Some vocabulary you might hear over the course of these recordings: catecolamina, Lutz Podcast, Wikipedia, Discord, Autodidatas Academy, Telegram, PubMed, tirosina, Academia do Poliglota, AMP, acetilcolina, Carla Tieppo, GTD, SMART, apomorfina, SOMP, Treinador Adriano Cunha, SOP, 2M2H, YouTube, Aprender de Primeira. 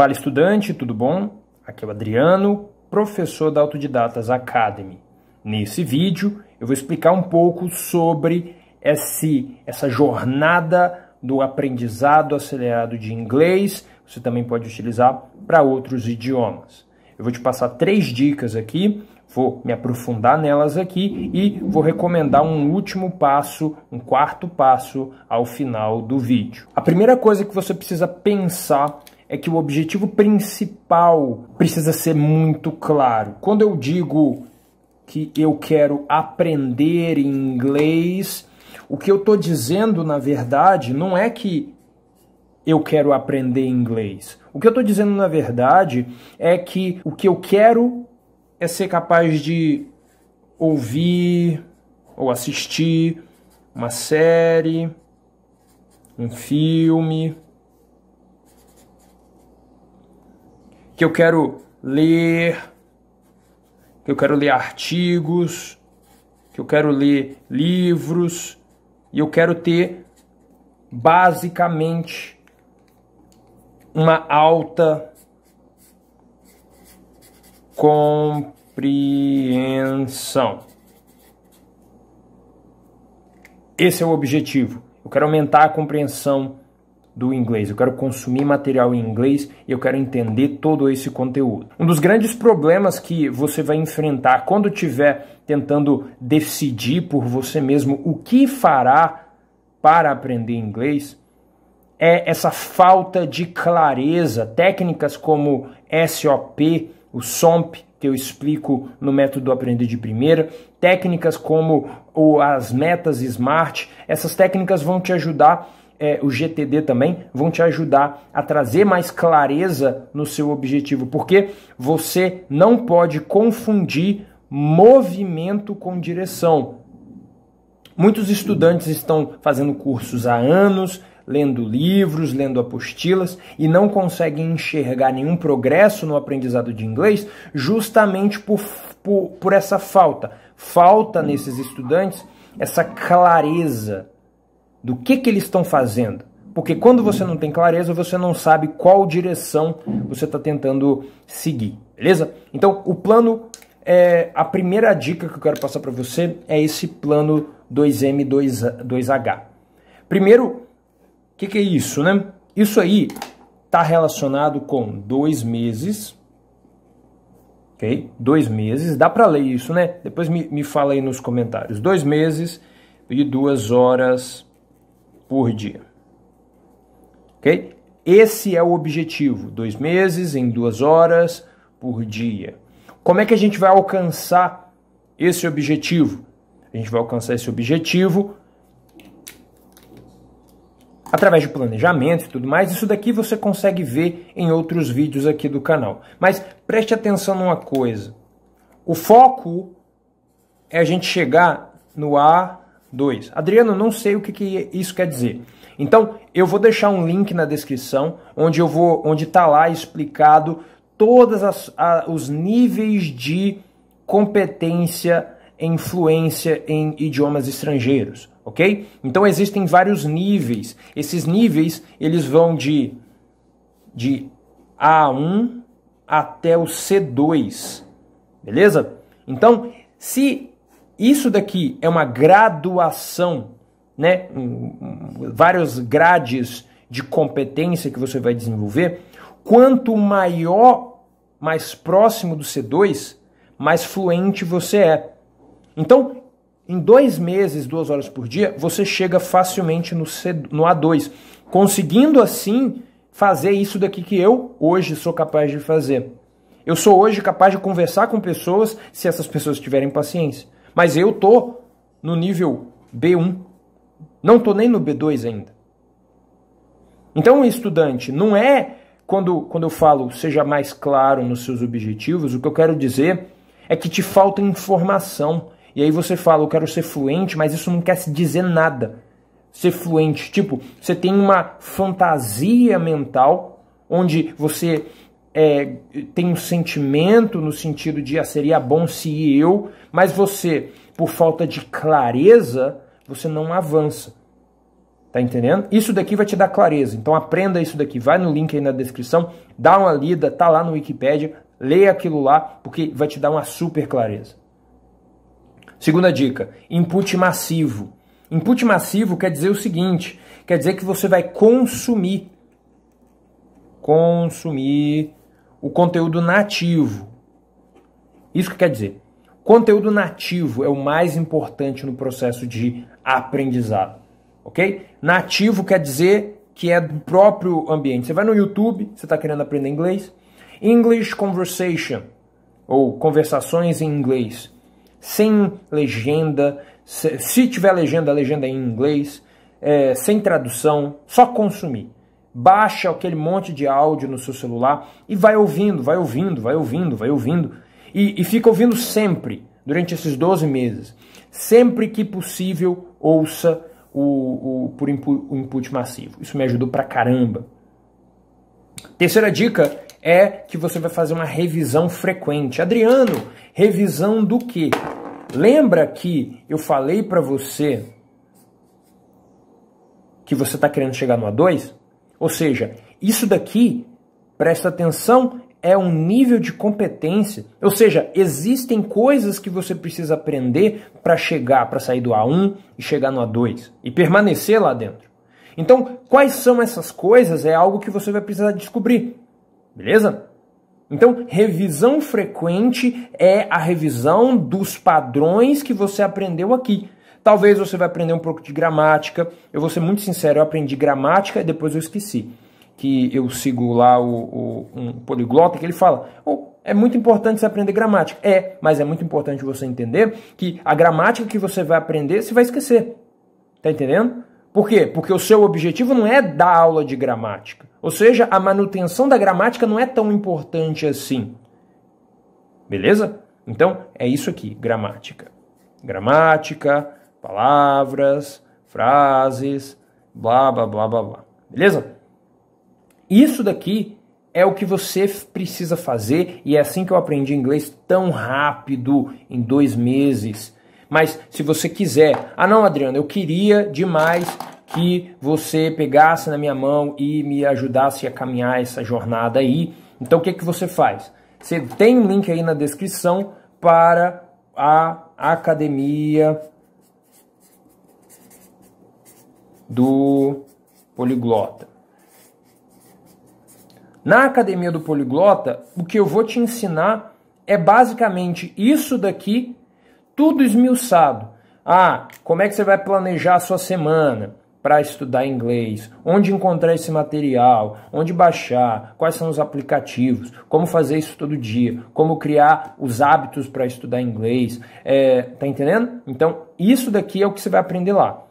Fala, estudante, tudo bom? Aqui é o Adriano, professor da Autodidatas Academy. Nesse vídeo eu vou explicar um pouco sobre essa jornada do aprendizado acelerado de inglês. Você também pode utilizar para outros idiomas. Eu vou te passar 3 dicas aqui, vou me aprofundar nelas aqui e vou recomendar um último passo, um quarto passo ao final do vídeo. A primeira coisa que você precisa pensar é que o objetivo principal precisa ser muito claro. Quando eu digo que eu quero aprender inglês, o que eu estou dizendo, na verdade, não é que eu quero aprender inglês. O que eu estou dizendo, na verdade, é que o que eu quero é ser capaz de ouvir ou assistir uma série, um filme, que eu quero ler, artigos, que eu quero ler livros, e eu quero ter, basicamente, uma alta compreensão. Esse é o objetivo. Eu quero aumentar a compreensão do inglês, eu quero consumir material em inglês e eu quero entender todo esse conteúdo. Um dos grandes problemas que você vai enfrentar quando estiver tentando decidir por você mesmo o que fará para aprender inglês é essa falta de clareza. Técnicas como SOP, o SOMP, que eu explico no método Aprender de Primeira, técnicas como as metas SMART, essas técnicas vão te ajudar, o GTD também, vão te ajudar a trazer mais clareza no seu objetivo, porque você não pode confundir movimento com direção. Muitos estudantes estão fazendo cursos há anos, lendo livros, lendo apostilas e não conseguem enxergar nenhum progresso no aprendizado de inglês justamente por essa falta. Falta nesses estudantes essa clareza do que eles estão fazendo. Porque quando você não tem clareza, você não sabe qual direção você está tentando seguir, beleza? Então, o plano, a primeira dica que eu quero passar para você é esse plano 2M2H. Primeiro, o que é isso, né? Isso aí está relacionado com 2 meses, ok? 2 meses, dá para ler isso, né? Depois me fala aí nos comentários. 2 meses... e 2 horas por dia, ok? Esse é o objetivo, 2 meses em 2 horas por dia. Como é que a gente vai alcançar esse objetivo? A gente vai alcançar esse objetivo através de planejamento e tudo mais. Isso daqui você consegue ver em outros vídeos aqui do canal. Mas preste atenção numa coisa. O foco é a gente chegar no A2. Adriano, não sei o que isso quer dizer. Então, eu vou deixar um link na descrição, onde está lá explicado todos os níveis de competência em fluência em idiomas estrangeiros, ok? Então, existem vários níveis. Esses níveis, eles vão de A1 até o C2, beleza? Então, se isso daqui é uma graduação, né? Vários grades de competência que você vai desenvolver. Quanto maior, mais próximo do C2, mais fluente você é. Então, em 2 meses, 2 horas por dia, você chega facilmente no A2, conseguindo assim fazer isso daqui que eu hoje sou capaz de fazer. Eu sou hoje capaz de conversar com pessoas, se essas pessoas tiverem paciência. Mas eu tô no nível B1, não tô nem no B2 ainda. Então, estudante, não é quando eu falo seja mais claro nos seus objetivos, o que eu quero dizer é que te falta informação. E aí você fala, eu quero ser fluente, mas isso não quer se dizer nada. Ser fluente, tipo, você tem uma fantasia mental onde você tem um sentimento no sentido de seria bom se eu, mas você, por falta de clareza, você não avança. Tá entendendo? Isso daqui vai te dar clareza. Então aprenda isso daqui. Vai no link aí na descrição, dá uma lida, tá lá no Wikipédia, lê aquilo lá, porque vai te dar uma super clareza. Segunda dica, input massivo. Input massivo quer dizer o seguinte, quer dizer que você vai consumir o conteúdo nativo. Isso que quer dizer. Conteúdo nativo é o mais importante no processo de aprendizado. Ok? Nativo quer dizer que é do próprio ambiente. Você vai no YouTube, você está querendo aprender inglês. English conversation, ou conversações em inglês. Sem legenda, se tiver legenda, a legenda é em inglês. Sem tradução, só consumir. Baixa aquele monte de áudio no seu celular e vai ouvindo. E fica ouvindo sempre, durante esses 12 meses. Sempre que possível, ouça o input massivo. Isso me ajudou pra caramba. Terceira dica é que você vai fazer uma revisão frequente. Adriano, revisão do quê? Lembra que eu falei pra você que você tá querendo chegar no A2? Ou seja, isso daqui, presta atenção, é um nível de competência. Ou seja, existem coisas que você precisa aprender para chegar, para sair do A1 e chegar no A2 e permanecer lá dentro. Então, quais são essas coisas é algo que você vai precisar descobrir, beleza? Então, revisão frequente é a revisão dos padrões que você aprendeu aqui. Talvez você vai aprender um pouco de gramática. Eu vou ser muito sincero, eu aprendi gramática e depois eu esqueci. Que eu sigo lá um poliglota, que ele fala, é muito importante você aprender gramática. É, mas é muito importante você entender que a gramática que você vai aprender, você vai esquecer. Tá entendendo? Por quê? Porque o seu objetivo não é dar aula de gramática. Ou seja, a manutenção da gramática não é tão importante assim. Beleza? Então, é isso aqui, gramática. Gramática, palavras, frases, blá, blá, blá, blá, blá. Beleza? Isso daqui é o que você precisa fazer e é assim que eu aprendi inglês tão rápido, em 2 meses. Mas se você quiser... Ah não, Adriano, eu queria demais que você pegasse na minha mão e me ajudasse a caminhar essa jornada aí. Então o que você faz? Você tem um link aí na descrição para a Academia do Poliglota. Na Academia do Poliglota, o que eu vou te ensinar é basicamente isso daqui, tudo esmiuçado. Ah, como é que você vai planejar a sua semana para estudar inglês? Onde encontrar esse material? Onde baixar? Quais são os aplicativos? Como fazer isso todo dia? Como criar os hábitos para estudar inglês? Tá entendendo? Então, isso daqui é o que você vai aprender lá.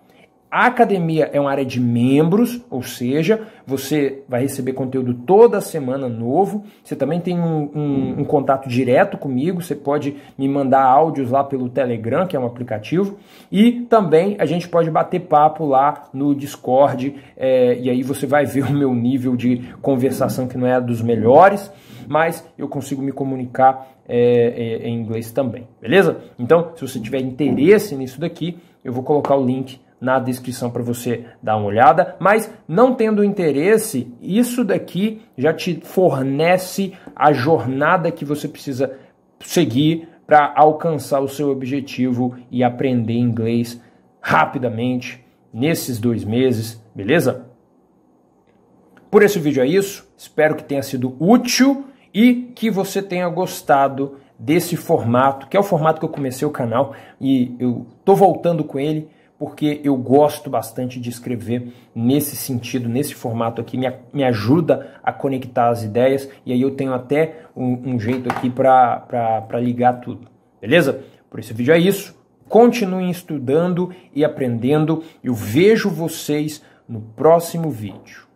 A academia é uma área de membros, ou seja, você vai receber conteúdo toda semana novo. Você também tem um contato direto comigo, você pode me mandar áudios lá pelo Telegram, que é um aplicativo. E também a gente pode bater papo lá no Discord, e aí você vai ver o meu nível de conversação, que não é dos melhores, mas eu consigo me comunicar em inglês também, beleza? Então, se você tiver interesse nisso daqui, eu vou colocar o link na descrição para você dar uma olhada, mas não tendo interesse, isso daqui já te fornece a jornada que você precisa seguir para alcançar o seu objetivo e aprender inglês rapidamente nesses 2 meses, beleza? Por esse vídeo é isso, espero que tenha sido útil e que você tenha gostado desse formato, que é o formato que eu comecei o canal e eu tô voltando com ele, porque eu gosto bastante de escrever nesse sentido, nesse formato aqui, me ajuda a conectar as ideias, e aí eu tenho até um jeito aqui para ligar tudo, beleza? Por esse vídeo é isso, continuem estudando e aprendendo, eu vejo vocês no próximo vídeo.